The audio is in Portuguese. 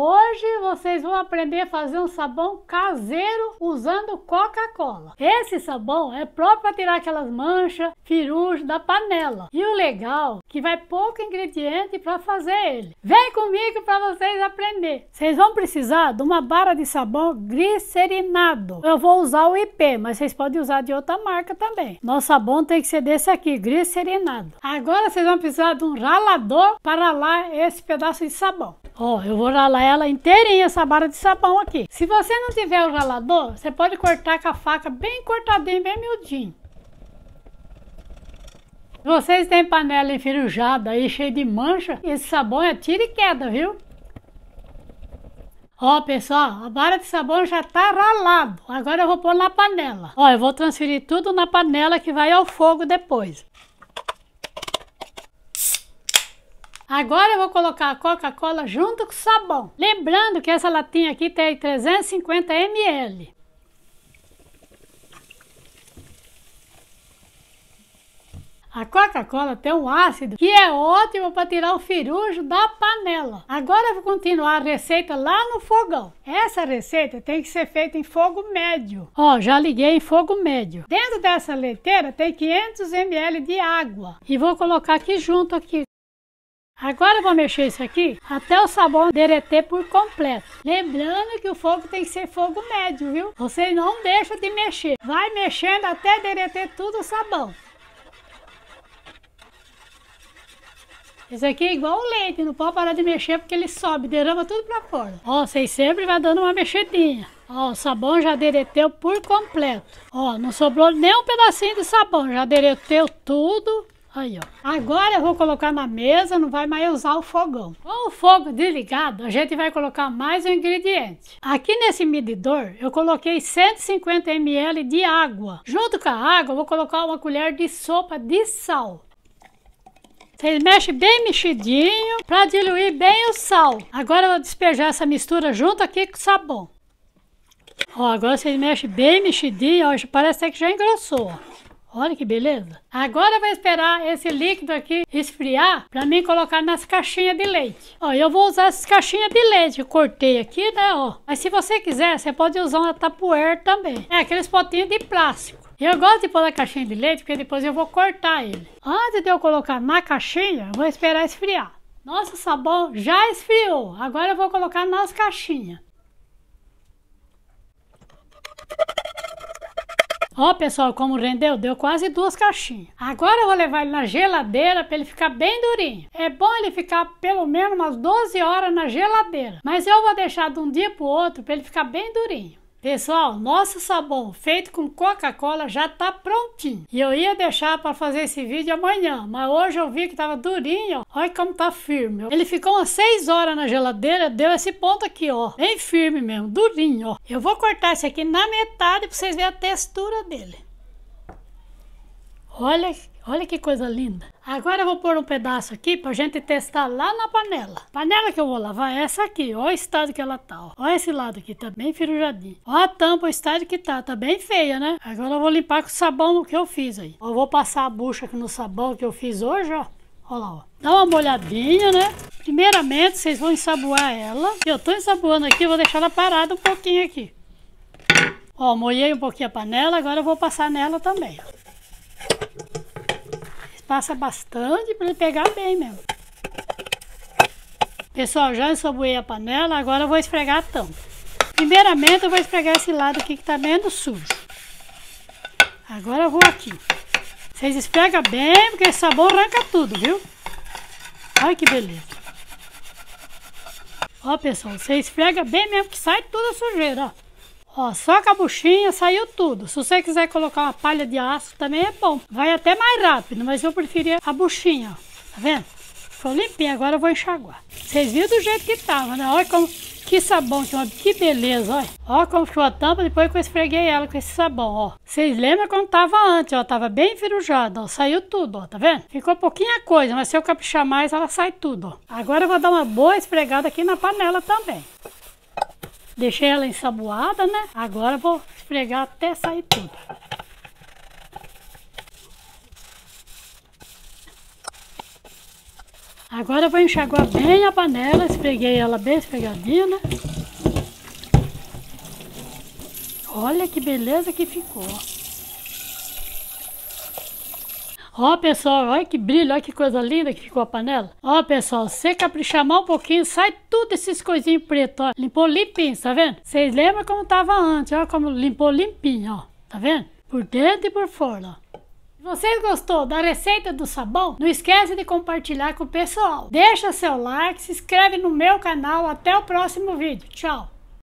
Hoje vocês vão aprender a fazer um sabão caseiro usando Coca Cola. Esse sabão é próprio para tirar aquelas manchas, firus da panela. E o legal é que vai pouco ingrediente para fazer ele. Vem comigo para vocês aprenderem. Vocês vão precisar de uma barra de sabão glicerinado. Eu vou usar o IP, mas vocês podem usar de outra marca também. Nosso sabão tem que ser desse aqui, glicerinado. Agora vocês vão precisar de um ralador para ralar esse pedaço de sabão. Ó, eu vou ralar ela inteirinha, essa barra de sabão aqui. Se você não tiver o ralador, você pode cortar com a faca bem cortadinho, bem miudinho. Vocês têm panela enferrujada aí, cheia de mancha, esse sabão é tira e queda, viu? Ó, pessoal, a barra de sabão já tá ralado. Agora eu vou pôr na panela. Ó, eu vou transferir tudo na panela que vai ao fogo depois. Agora eu vou colocar a Coca-Cola junto com o sabão. Lembrando que essa latinha aqui tem 350 ml. A Coca-Cola tem um ácido que é ótimo para tirar o firujo da panela. Agora eu vou continuar a receita lá no fogão. Essa receita tem que ser feita em fogo médio. Ó, já liguei em fogo médio. Dentro dessa leiteira tem 500 ml de água. E vou colocar aqui junto aqui. Agora eu vou mexer isso aqui até o sabão derreter por completo. Lembrando que o fogo tem que ser fogo médio, viu? Você não deixa de mexer. Vai mexendo até derreter tudo o sabão. Esse aqui é igual o leite, não pode parar de mexer porque ele sobe, derrama tudo pra fora. Ó, vocês sempre vai dando uma mexidinha. Ó, o sabão já derreteu por completo. Ó, não sobrou nem um pedacinho de sabão, já derreteu tudo. Aí, ó. Agora eu vou colocar na mesa, não vai mais usar o fogão. Com o fogo desligado, a gente vai colocar mais um ingrediente. Aqui nesse medidor, eu coloquei 150 ml de água. Junto com a água, eu vou colocar uma colher de sopa de sal. Vocês mexem bem mexidinho para diluir bem o sal. Agora eu vou despejar essa mistura junto aqui com o sabão. Ó, agora vocês mexem bem mexidinho, ó, parece até que já engrossou, ó. Olha que beleza. Agora eu vou esperar esse líquido aqui esfriar para mim colocar nas caixinhas de leite. Ó, eu vou usar essas caixinhas de leite que eu cortei aqui, né, ó. Mas se você quiser, você pode usar uma tupperware também. É, aqueles potinhos de plástico. Eu gosto de pôr na caixinha de leite porque depois eu vou cortar ele. Antes de eu colocar na caixinha, eu vou esperar esfriar. Nosso sabão já esfriou. Agora eu vou colocar nas caixinhas. Ó, pessoal, como rendeu, deu quase 2 caixinhas. Agora eu vou levar ele na geladeira para ele ficar bem durinho. É bom ele ficar pelo menos umas 12 horas na geladeira. Mas eu vou deixar de um dia para o outro para ele ficar bem durinho. Pessoal, nosso sabão feito com Coca-Cola já tá prontinho. E eu ia deixar para fazer esse vídeo amanhã, mas hoje eu vi que tava durinho, ó. Olha como tá firme. Ele ficou umas 6 horas na geladeira, deu esse ponto aqui, ó. Bem firme mesmo, durinho, ó. Eu vou cortar esse aqui na metade para vocês verem a textura dele. Olha que coisa linda. Agora eu vou pôr um pedaço aqui pra gente testar lá na panela. A panela que eu vou lavar é essa aqui. Olha o estado que ela tá, ó. Olha esse lado aqui, tá bem firujadinho. Olha a tampa, o estado que tá. Tá bem feia, né? Agora eu vou limpar com o sabão que eu fiz aí. Eu vou passar a bucha aqui no sabão que eu fiz hoje, ó. Olha lá, ó. Dá uma molhadinha, né? Primeiramente, vocês vão ensaboar ela. Eu tô ensaboando aqui, vou deixar ela parada um pouquinho aqui. Ó, molhei um pouquinho a panela, agora eu vou passar nela também, ó. Passa bastante para ele pegar bem mesmo. Pessoal, já ensaboei a panela, agora eu vou esfregar a tampa. Primeiramente eu vou esfregar esse lado aqui que tá menos sujo. Agora eu vou aqui. Vocês esfregam bem, porque esse sabão arranca tudo, viu? Olha que beleza. Ó, pessoal, você esfrega bem mesmo, que sai toda a sujeira, ó. Ó, só com a buchinha saiu tudo. Se você quiser colocar uma palha de aço também é bom. Vai até mais rápido, mas eu preferia a buchinha, ó. Tá vendo? Ficou limpinho, agora eu vou enxaguar. Vocês viram do jeito que tava, né? Olha como... Que sabão, que beleza, olha. Ó como ficou a tampa depois que eu esfreguei ela com esse sabão, ó. Vocês lembram como tava antes, ó. Tava bem enferrujada, ó. Saiu tudo, ó. Tá vendo? Ficou pouquinha coisa, mas se eu caprichar mais, ela sai tudo, ó. Agora eu vou dar uma boa esfregada aqui na panela também. Deixei ela ensaboada, né? Agora eu vou esfregar até sair tudo. Agora eu vou enxaguar bem a panela, esfreguei ela bem esfregadinha, né? Olha que beleza que ficou. Ó pessoal, olha que brilho, olha que coisa linda que ficou a panela. Ó pessoal, se caprichar mais um pouquinho, sai tudo esses coisinhos pretos, ó. Limpou limpinho, tá vendo? Vocês lembram como tava antes, ó, como limpou limpinho, ó. Tá vendo? Por dentro e por fora, ó. Se vocês gostou da receita do sabão, não esquece de compartilhar com o pessoal. Deixa seu like, se inscreve no meu canal. Até o próximo vídeo. Tchau!